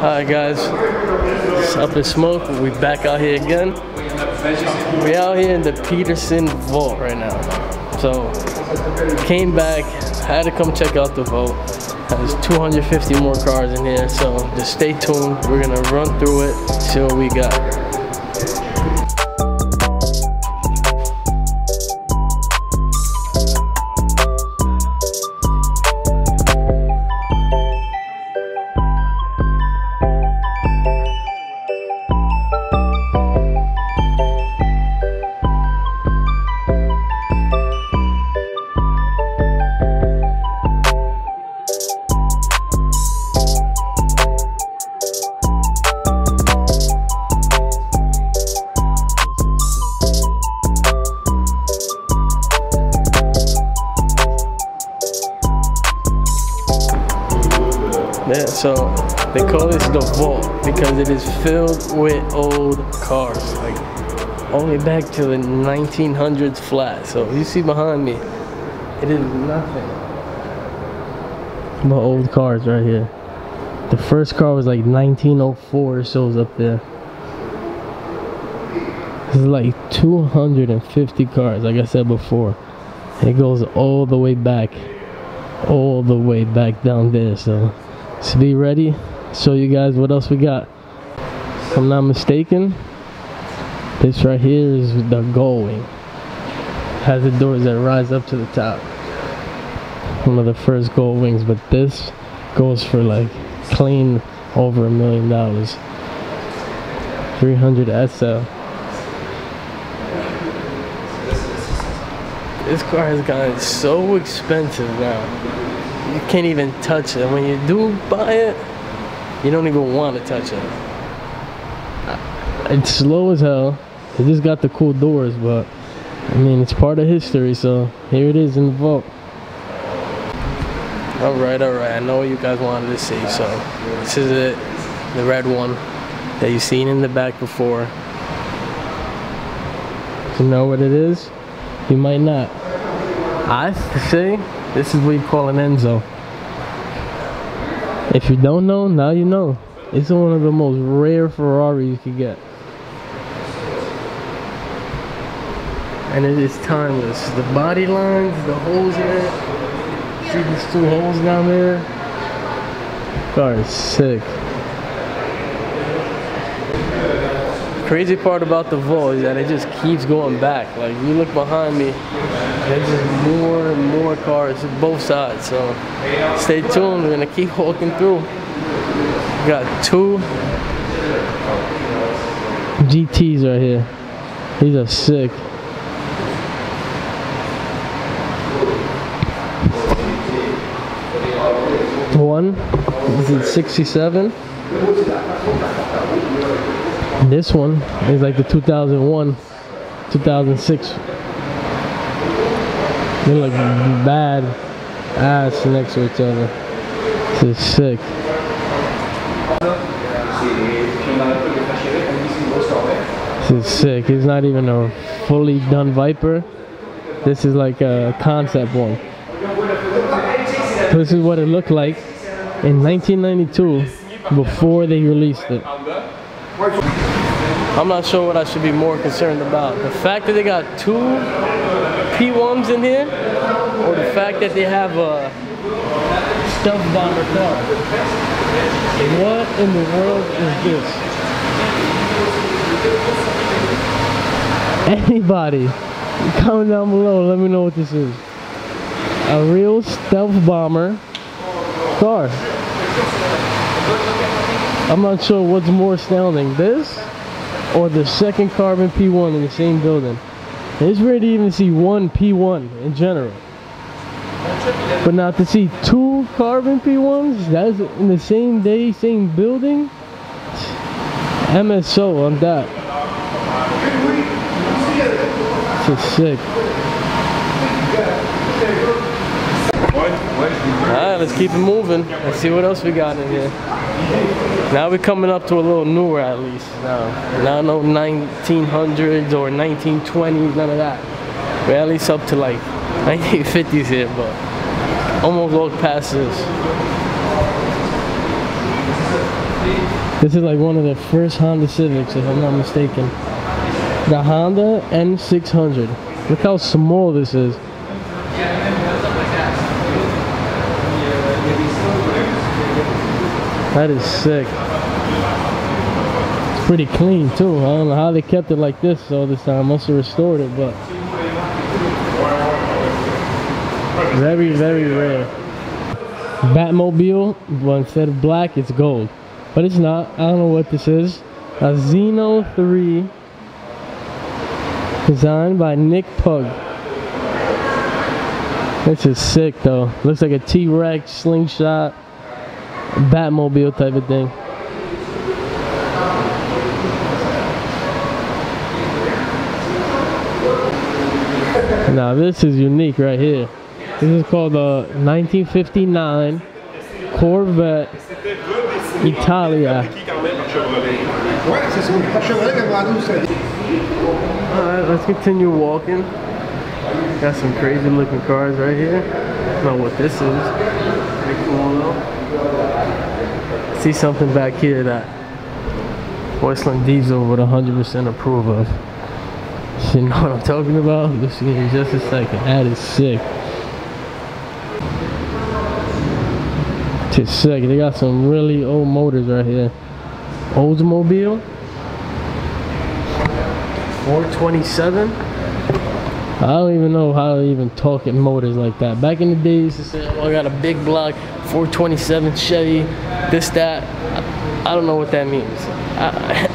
Alright guys, it's up in smoke. We back out here again. We out here in the Peterson Volt right now. So came back, had to come check out the Volt. There's 250 more cars in here, so just stay tuned. We're gonna run through it, see what we got. Yeah, so they call this the Volt because it is filled with old cars, like all the way back to the 1900s flat. So you see behind me, it is nothing but old cars right here. The first car was like 1904 or so, it was up there. There's like 250 cars, like I said before. It goes all the way back down there, so. So be ready, show you guys what else we got. If I'm not mistaken, this right here is the gull wing. Has the doors that rise up to the top. One of the first gull wings, but this goes for like clean over $1 million. 300 SL. This car has gotten so expensive now. You can't even touch it. When you do buy it, you don't even want to touch it. It's slow as hell. It just got the cool doors, but I mean, it's part of history, so here it is in the Volt. Alright, I know what you guys wanted to see, so this is it, the red one that you've seen in the back before. You know what it is? You might not. I say this is what you call an Enzo. If you don't know, now you know. It's one of the most rare Ferrari you could get. And it is timeless. The body lines, the holes in it. See these two holes down there? This car is sick. Crazy part about the Volt is that it just keeps going back. Like, you look behind me, there's just more and more cars on both sides. So stay tuned, we're gonna keep walking through. We got two GTs right here. These are sick. One, this is 67. This one is like the 2001, 2006. They look bad ass next to each other. This is sick. This is sick. It's not even a fully done Viper. This is like a concept one. This is what it looked like in 1992 before they released it. I'm not sure what I should be more concerned about. The fact that they got two P1s in here, or the fact that they have a stuffed bomber car. What in the world is this? Anybody, comment down below and let me know what this is. A real stealth bomber car. I'm not sure what's more astounding, this or the second carbon P1 in the same building. It's rare to even see one P1 in general, but not to see two carbon P1s, that's in the same day, same building. MSO on that. This is sick. Alright, let's keep it moving. Let's see what else we got in here. Now we're coming up to a little newer, at least. Now no 1900s or 1920s, none of that. We're at least up to like 1950s here, but almost all past this. This is like one of the first Honda Civics, if I'm not mistaken. The Honda N600. Look how small this is. That is sick. It's pretty clean too. I don't know how they kept it like this all this time. Must have restored it, but very, very rare. Batmobile, but instead of black, it's gold. But it's not. I don't know what this is. A Xeno 3. Designed by Nick Pug. This is sick though. Looks like a T-Rex, slingshot, Batmobile type of thing. Now this is unique right here. This is called a 1959 Corvette Italia. Alright, let's continue walking. Got some crazy looking cars right here. I don't know what this is. Pretty cool though. See something back here that Westland Diesel would 100% approve of. You know what I'm talking about? You'll see in just a second. That is sick. Just sick. They got some really old motors right here. Oldsmobile. 427. I don't even know how to even talk at motors like that. Back in the day, used to say, oh, I got a big block 427 Chevy, this, that. I don't know what that means. I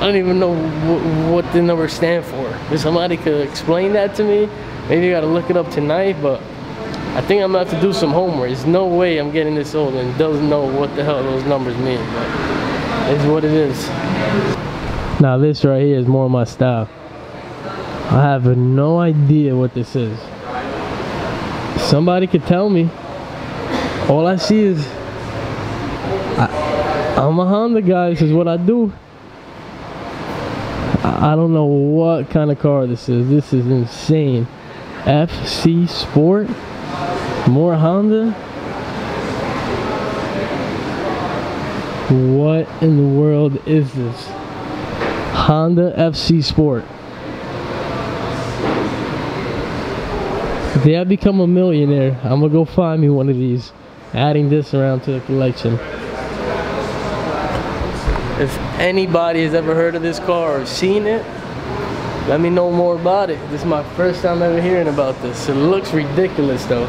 don't even know what the numbers stand for. If somebody could explain that to me, maybe I gotta look it up tonight, but I think I'm about to do some homework. There's no way I'm getting this old and doesn't know what the hell those numbers mean, but it's what it is. Now this right here is more of my style. I have no idea what this is. Somebody could tell me. All I see is I'm a Honda guy. This is what I do. I don't know what kind of car this is. This is insane. FC Sport. More Honda. What in the world is this? Honda FC Sport. If I become a millionaire, I'm gonna go find me one of these. Adding this around to the collection. If anybody has ever heard of this car or seen it, let me know more about it. This is my first time ever hearing about this. It looks ridiculous though.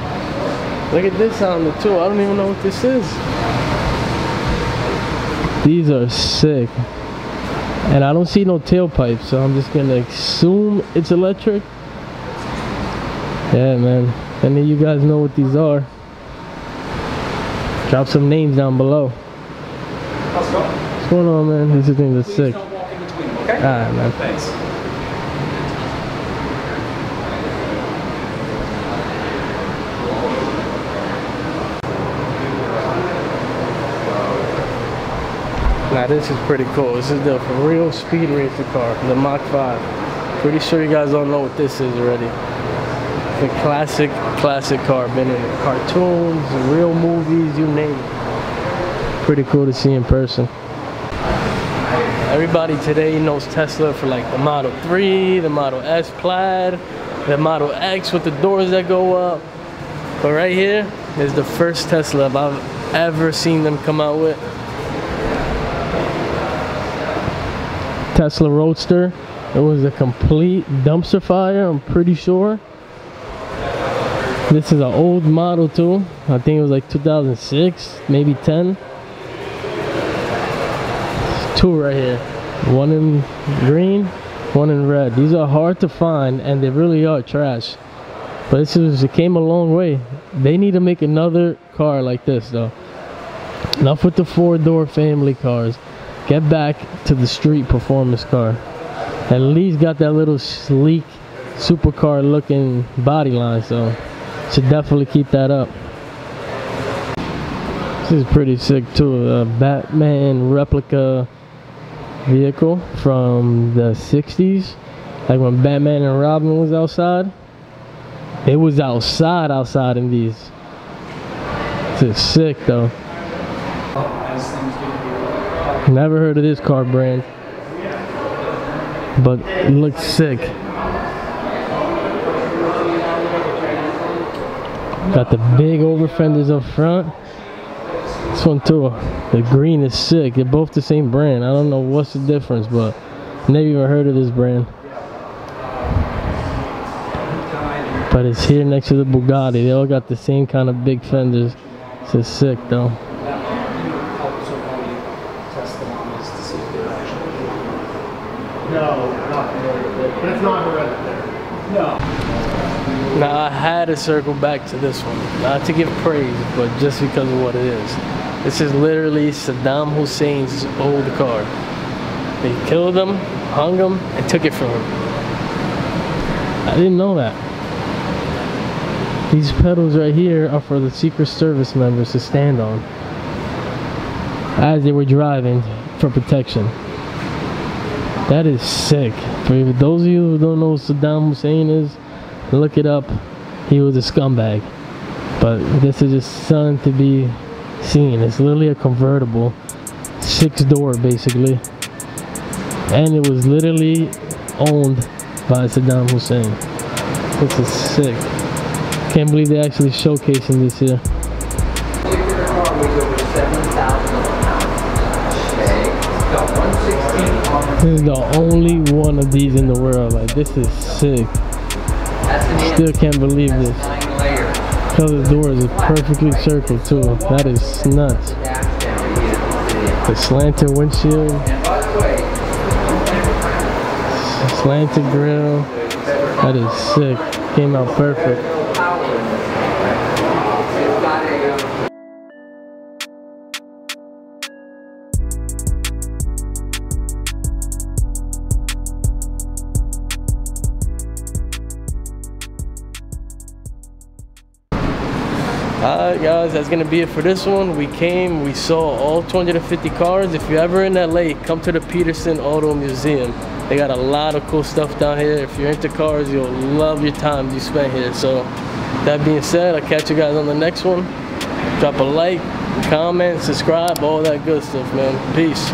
Look at this Honda too. I don't even know what this is. These are sick. And I don't see no tailpipe, so I'm just gonna assume it's electric. Yeah, man. Any of you guys know what these are? Drop some names down below. What's going on, man? These are things that's sick. Alright, man. Thanks. Now this is pretty cool. This is the real speed racer car, the Mach 5. Pretty sure you guys don't know what this is already. The classic car. Been in cartoons, real movies, you name it. Pretty cool to see in person. Everybody today knows Tesla for like the Model 3, the Model S Plaid, the Model X with the doors that go up. But right here is the first Tesla I've ever seen them come out with. Tesla Roadster. It was a complete dumpster fire, I'm pretty sure. This is an old model too. I think it was like 2006, maybe 10. Two right here. One in green, one in red. These are hard to find and they really are trash. But this is, it came a long way. They need to make another car like this though. Enough with the four-door family cars. Get back to the street performance car. At least got that little sleek supercar looking body line, so should definitely keep that up. This is pretty sick too. A Batman replica vehicle from the 60s. Like when Batman and Robin was outside. It was outside in these. This is sick though. this thing's gonna be. Never heard of this car brand, but it looks sick. Got the big over fenders up front. This one too, the green is sick. They're both the same brand. I don't know what's the difference, but never even heard of this brand. But it's here next to the Bugatti. They all got the same kind of big fenders. It's just sick though. Now I had to circle back to this one, not to give praise, but just because of what it is. This is literally Saddam Hussein's old car. They killed him, hung him, and took it from him. I didn't know that. These pedals right here are for the Secret Service members to stand on as they were driving for protection. That is sick. For those of you who don't know who Saddam Hussein is, look it up. He was a scumbag. But this is just something to be seen. It's literally a convertible, 6-door basically, and it was literally owned by Saddam Hussein. This is sick. Can't believe they're actually showcasing this here. This is the only one of these in the world. Like, this is sick. Still can't believe this. The doors are perfectly circled too. That is nuts. The slanted windshield, slanted grill. That is sick. Came out perfect. Alright guys, that's gonna be it for this one. We came, we saw all 250 cars. If you're ever in LA, come to the Peterson Auto Museum. They got a lot of cool stuff down here. If you're into cars, you'll love your time you spent here. So that being said, I'll catch you guys on the next one. Drop a like, comment, subscribe, all that good stuff, man. Peace.